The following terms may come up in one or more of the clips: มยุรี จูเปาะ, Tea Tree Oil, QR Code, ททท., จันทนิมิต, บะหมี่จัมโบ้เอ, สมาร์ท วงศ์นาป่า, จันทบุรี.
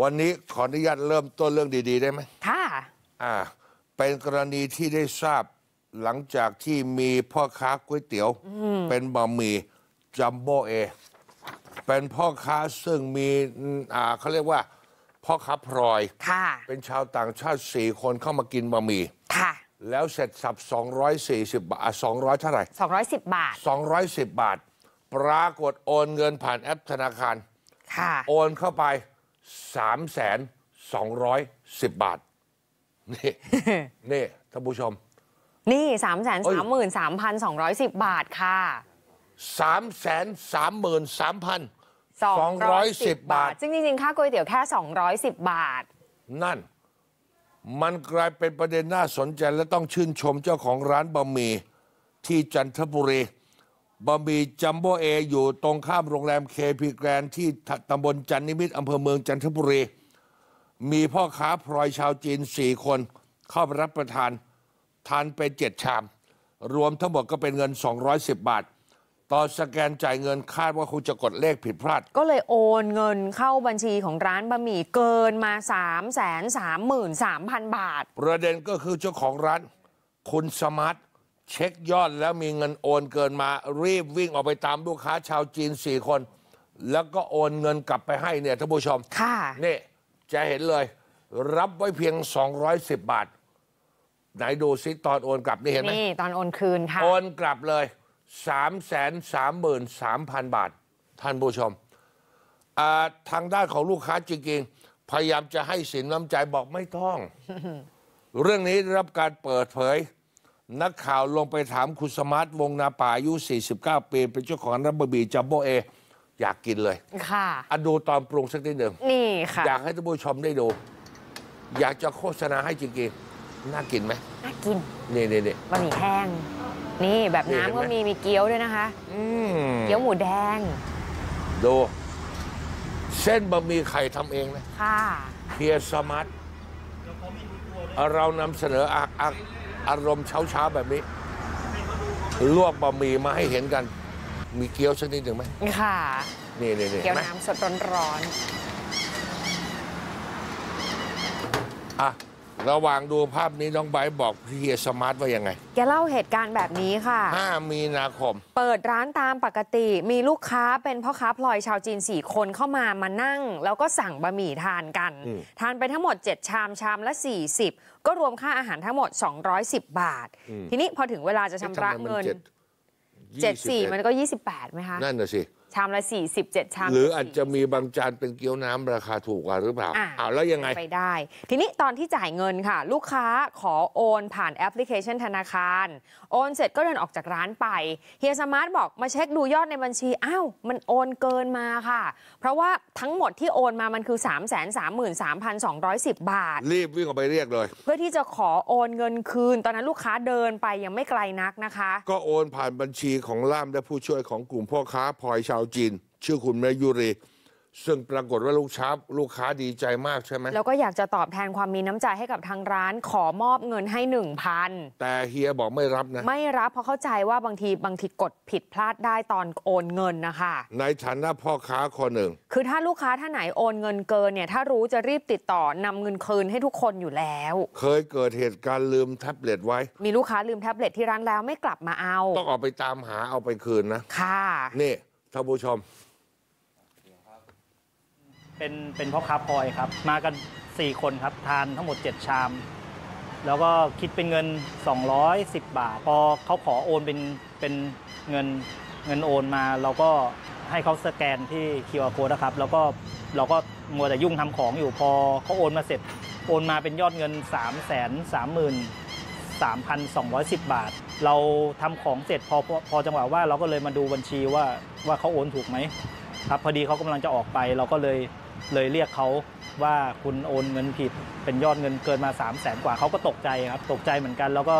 วันนี้ขออนุญาตเริ่มต้นเรื่องดีๆได้ไหมค่ะเป็นกรณีที่ได้ทราบหลังจากที่มีพ่อค้าก๋วยเตี๋ยวเป็นบะหมี่จัมโบ้เอเป็นพ่อค้าซึ่งมีเขาเรียกว่าพ่อค้าพลอยเป็นชาวต่างชาติ4 คนเข้ามากินบะหมี่แล้วเสร็จสับ240 บาท200เท่าไหร่210 บาท210 บาทปรากฏโอนเงินผ่านแอปธนาคารโอนเข้าไป320,000 บาทนี่ท่านผู้ชมนี่333,210 บาทค่ะ333,210 บาทซึ่งจริงๆค่าก๋วยเตี๋ยวแค่210 บาทนั่นมันกลายเป็นประเด็นน่าสนใจและต้องชื่นชมเจ้าของร้านบะหมี่ที่จันทบุรีบะหมี่จัมโบ้เออยู่ตรงข้ามโรงแรมเคพีแกรนที่ตำบลจันนิมิตอำเภอเมืองจันทบุรีมีพ่อค้าพลอยชาวจีน4 คนเข้ารับประทานไป7 ชามรวมทั้งหมดก็เป็นเงิน210 บาทตอนสแกนจ่ายเงินคาดว่าคงจะกดเลขผิดพลาดก็เลยโอนเงินเข้าบัญชีของร้านบะหมี่เกินมา333,000 บาทประเด็นก็คือเจ้าของร้านคุณสมาร์ทเช็คยอดแล้วมีเงินโอนเกินมารีบวิ่งออกไปตามลูกค้าชาวจีน4 คนแล้วก็โอนเงินกลับไปให้เนี่ยท่านผู้ชมค่ะนี่จะเห็นเลยรับไว้เพียง210 บาทไหนดูซิตอนโอนกลับนี่เห็นไหมนี่ตอนโอนคืนค่ะโอนกลับเลย333,000 บาทท่านผู้ชมทางด้านของลูกค้าจริงๆพยายามจะให้สินน้ำใจบอกไม่ต้อง เรื่องนี้ได้รับการเปิดเผยนักข่าวลงไปถามคุณสมาร์ทวงนาป่าอายุ49 ปีเป็นเจ้าของร้านบะหมี่จัมโบ้เออยากกินเลยค่ะดูตอนปรุงสักนิดหนึ่งนี่ค่ะอยากให้ท่านผู้ชมได้ดูอยากจะโฆษณาให้จริงๆน่ากินไหมน่ากินนี่บะหมี่แห้งนี่แบบน้ำก็มีเกี๊ยวด้วยนะคะเกี๊ยวหมูแดงดูเส้นบะหมี่ไข่ทำเองนะค่ะเพียสมัตเรานำเสนออารมณ์เช้าๆแบบนี้ลวกบะหมี่มาให้เห็นกันมีเกี๊ยวชนิดหนึ่งไหมค่ะนี่เกี๊ยวน้ำสดร้อนๆระหว่างดูภาพนี้น้องไบร์ทบอกเฮียสมาร์ทว่ายังไงแกเล่าเหตุการณ์แบบนี้ค่ะ5 มีนาคมเปิดร้านตามปกติมีลูกค้าเป็นพ่อค้าพลอยชาวจีน4 คนเข้ามานั่งแล้วก็สั่งบะหมี่ทานกันทานไปทั้งหมด7 ชามชามละ40ก็รวมค่าอาหารทั้งหมด210 บาททีนี้พอถึงเวลาจะชำระเงิน74มันก็28ไหมคะนั่นน่ะสิชามละ47 ชามหรืออาจจะมีบางจานเป็นเกี๊ยวน้ำราคาถูกกว่าหรือเปล่าแล้วยังไงไปได้ทีนี้ตอนที่จ่ายเงินค่ะลูกค้าขอโอนผ่านแอปพลิเคชันธนาคารโอนเสร็จก็เดินออกจากร้านไปเฮียสมาร์ทบอกมาเช็คดูยอดในบัญชีอ้าวมันโอนเกินมาค่ะเพราะว่าทั้งหมดที่โอนมามันคือ 333,210 บาทรีบวิ่งออกไปเรียกเลยเพื่อที่จะขอโอนเงินคืนตอนนั้นลูกค้าเดินไปยังไม่ไกลนักนะคะก็โอนผ่านบัญชีของล่ามและผู้ช่วยของกลุ่มพ่อค้าพลอยชาวจีนชื่อคุณแมยุรีซึ่งปรากฏว่าลูกค้าดีใจมากใช่ไหมแล้วก็อยากจะตอบแทนความมีน้ำใจให้กับทางร้านขอมอบเงินให้ 1,000 แต่เฮียบอกไม่รับนะไม่รับเพราะเข้าใจว่าบางทีกดผิดพลาดได้ตอนโอนเงินนะคะในฐานะพ่อค้าคนหนึ่งคือถ้าลูกค้าท่านไหนโอนเงินเกินเนี่ยถ้ารู้จะรีบติดต่อนำเงินคืนให้ทุกคนอยู่แล้วเคยเกิดเหตุการณ์ลืมแท็บเล็ตไว้มีลูกค้าลืมแท็บเล็ตที่ร้านแล้วไม่กลับมาเอาต้องออกไปตามหาเอาไปคืนนะค่ะนี่ท่านผู้ชมเป็นพ่อค้าพลอยครับมากัน4 คนครับทานทั้งหมด7 ชามแล้วก็คิดเป็นเงิน210 บาทพอเขาขอโอนเป็นเงินโอนมาเราก็ให้เขาสแกนที่ QR Code นะครับแล้วก็เราก็มัวแต่ยุ่งทำของอยู่พอเขาโอนมาเสร็จโอนมาเป็นยอดเงิน 333,210 บาทเราทำของเสร็จพอจังหวะว่าเราก็เลยมาดูบัญชีว่าเขาโอนถูกไหมครับพอดีเขากำลังจะออกไปเราก็เลยเรียกเขาว่าคุณโอนเงินผิดเป็นยอดเงินเกินมา300,000 กว่าเขาก็ตกใจครับตกใจเหมือนกันแล้วก็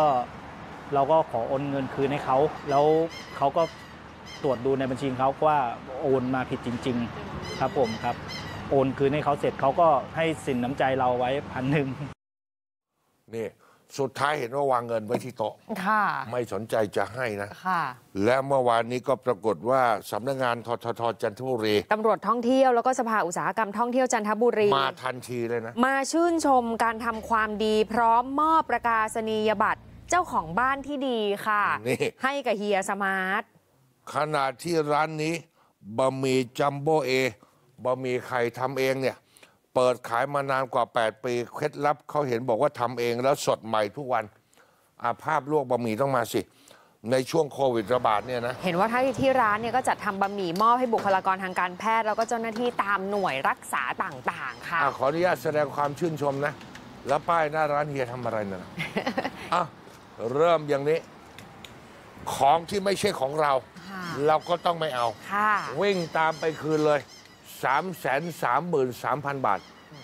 เราก็ขอโอนเงินคืนให้เขาแล้วเขาก็ตรวจดูในบัญชีเขาว่าโอนมาผิดจริงๆครับผมครับโอนคืนให้เขาเสร็จเขาก็ให้สินน้ำใจเราไว้1,000นี่ สุดท้ายเห็นว่าวางเงินไว้ที่โต๊ะไม่สนใจจะให้นะและเมื่อวานนี้ก็ปรากฏว่าสำนักงานททท.จันทบุรีตำรวจท่องเที่ยวแล้วก็สภาอุตสาหกรรมท่องเที่ยวจันทบุรีมาทันทีเลยนะมาชื่นชมการทำความดีพร้อมมอบประกาศนียบัตรเจ้าของบ้านที่ดีค่ะให้กับเฮียสมาร์ทขณะที่ร้านนี้บะหมี่จัมโบ้เอบะหมี่ไข่ทำเองเนี่ยเปิดขายมานานกว่า8ปีเคล็ดลับเขาเห็นบอกว่าทำเองแล้วสดใหม่ทุกวันภาพลวกบะหมี่ต้องมาสิในช่วงโควิดระบาดเนี่ยนะเห็นว่าที่ร้านเนี่ยก็จัดทำบะหมี่มอบให้บุคลากรทางการแพทย์แล้วก็เจ้าหน้าที่ตามหน่วยรักษาต่างๆค่ะขออนุญาตแสดงความชื่นชมนะแล้วป้ายหน้าร้านเฮียทำอะไรนะ เริ่มอย่างนี้ของที่ไม่ใช่ของเราเราก็ต้องไม่เอาวิ่งตามไปคืนเลย 333,000 บาท